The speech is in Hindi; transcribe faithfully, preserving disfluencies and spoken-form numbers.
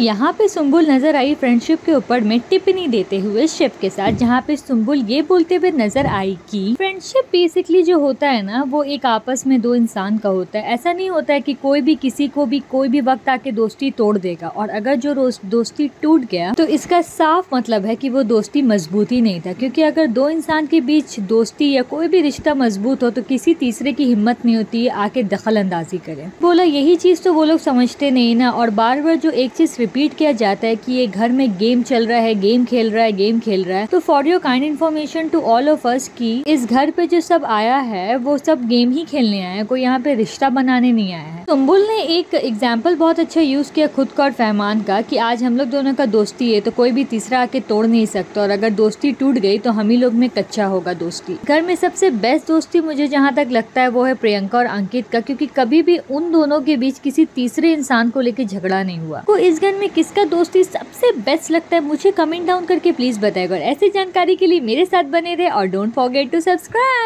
यहाँ पे सुंबुल नजर आई फ्रेंडशिप के ऊपर में टिप्पणी देते हुए शिव के साथ, जहाँ पे सुंबुल ये बोलते हुए नजर आई कि फ्रेंडशिप बेसिकली जो होता है ना वो एक आपस में दो इंसान का होता है। ऐसा नहीं होता है कि कोई भी किसी को भी कोई भी वक्त आके दोस्ती तोड़ देगा, और अगर जो दोस्ती टूट गया तो इसका साफ मतलब है कि वो दोस्ती मजबूत ही नहीं था। क्योंकि अगर दो इंसान के बीच दोस्ती या कोई भी रिश्ता मजबूत हो तो किसी तीसरे की हिम्मत नहीं होती आके दखल अंदाजी करे। बोला यही चीज तो वो लोग समझते नहीं ना, और बार बार जो एक चीज रिपीट किया जाता है कि ये घर में गेम चल रहा है, गेम खेल रहा है, गेम खेल रहा है। तो for your kind information to all of us कि इस घर पे जो सब आया है वो सब गेम ही खेलने आया है, कोई यहाँ पे रिश्ता बनाने नहीं आया है। सुंबुल ने एक एग्जाम्पल बहुत अच्छा यूज किया खुद का और फहमान का कि आज हम लोग दोनों का दोस्ती है तो कोई भी तीसरा आके तोड़ नहीं सकता, और अगर दोस्ती टूट गई तो हम ही लोग में कच्चा होगा दोस्ती। घर में सबसे बेस्ट दोस्ती मुझे जहाँ तक लगता है वो है प्रियंका और अंकित का, क्योंकि कभी भी उन दोनों के बीच किसी तीसरे इंसान को लेकर झगड़ा नहीं हुआ। तो इस में किसका दोस्ती सबसे बेस्ट लगता है मुझे कमेंट डाउन करके प्लीज बताएगा, और ऐसी जानकारी के लिए मेरे साथ बने रहे और डोंट फॉरगेट टू सब्सक्राइब।